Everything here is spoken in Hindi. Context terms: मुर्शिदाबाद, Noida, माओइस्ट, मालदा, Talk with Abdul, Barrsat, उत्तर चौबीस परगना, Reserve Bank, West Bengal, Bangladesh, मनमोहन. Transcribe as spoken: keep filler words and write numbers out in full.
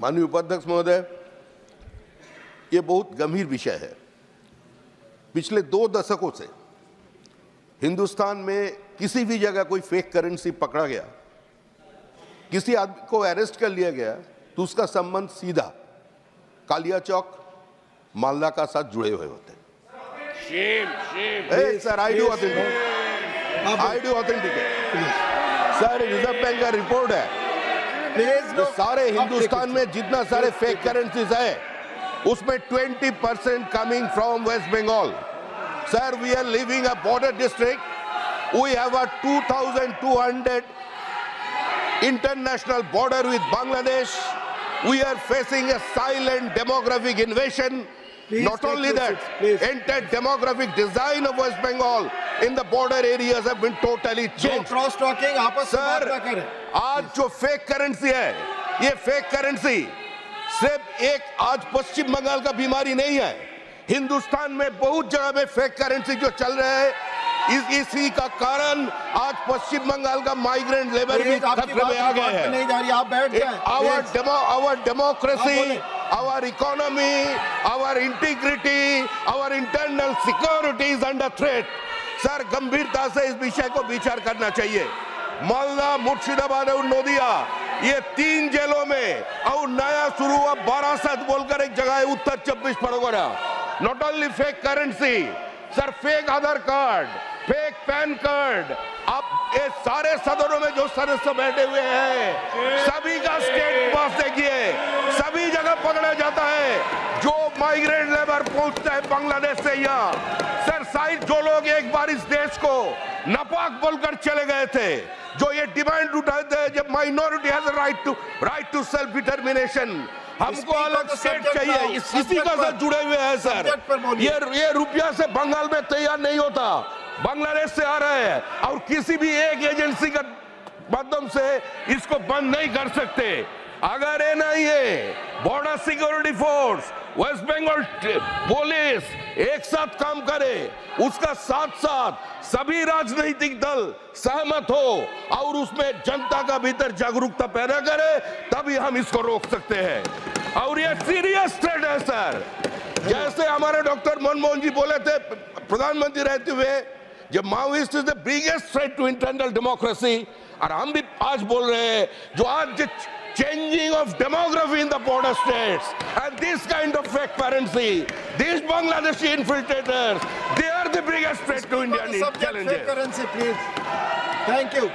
माननीय उपाध्यक्ष महोदय, ये बहुत गंभीर विषय है। पिछले दो दशकों से हिंदुस्तान में किसी भी जगह कोई फेक करेंसी पकड़ा गया, किसी आदमी को अरेस्ट कर लिया गया तो उसका संबंध सीधा कालिया चौक मालदा का साथ जुड़े हुए होते हैं। Shame, shame. Hey, sir, I do authenticate. I do authenticate. Sir, reserve bank का रिपोर्ट है तो सारे हिंदुस्तान में जितना सारे फेक करेंसीज है उसमें twenty percent coming from West Bengal. Sir, we are living a border district, we have a two thousand two hundred international border with Bangladesh. We are facing a silent demographic invasion. Please Not only that, entire demographic design of West Bengal in the border areas have been totally changed. Cross talking आपस में बात ना करें। आज जो fake currency है, ये fake currency सिर्फ एक आज पश्चिम बंगाल का बीमारी नहीं है। हिंदुस्तान में बहुत जगह में fake currency जो चल रहा है, इस इसी का कारण आज पश्चिम बंगाल का माइग्रेंट लेबर भी खतरे में आ गए हैं। Our democracy, our economy, our integrity, our internal security is under threat. Sir, गंभीरता से इस विषय को विचार करना चाहिए। मालदा, मुर्शिदाबाद और नोदिया, ये तीन जेलों में और नया शुरू हुआ बारासत बोलकर एक जगह है उत्तर चौबीस परगना। Not only fake currency sir, fake Aadhaar card, fake PAN card, आप ये सारे सदनों में जो सदस्य बैठे हुए हैं सभी का स्टेट पास देखिए, सभी जगह पकड़ा जाता है जो माइग्रेंट लेबर पहुंचता है बांग्लादेश से यहाँ। सर, साइड जो लोग एक बार इस देश को नापाक बोलकर चले गए थे, जो ये डिमांड उठाते हैं जब minority has right to right to self determination, हमको अलग स्टेट चाहिए, इसी का साथ जुड़े हुए हैं। सर, ये ये रुपया से बंगाल में तैयार नहीं होता, बांग्लादेश से आ रहा है और किसी भी एक एजेंसी का माध्यम से इसको बंद नहीं कर सकते। अगर ये नहीं है border security force, West Bengal police एक साथ काम करे, उसका साथ साथ सभी राजनीतिक दल सहमत हो और उसमें जनता का भीतर जागरूकता पैदा करे, तभी हम इसको रोक सकते हैं। और ये सीरियस थ्रेट है सर। जैसे हमारे डॉक्टर मनमोहन जी बोले थे प्रधानमंत्री रहते हुए, जब माओइस्ट is the biggest threat to internal democracy, और हम भी आज बोल रहे हैं जो आज changing of demography in the border states and this kind of fake currency, these Bangladeshi infiltrators, they are the biggest threat to Indian intelligence. Subject, fake currency, please. Thank you.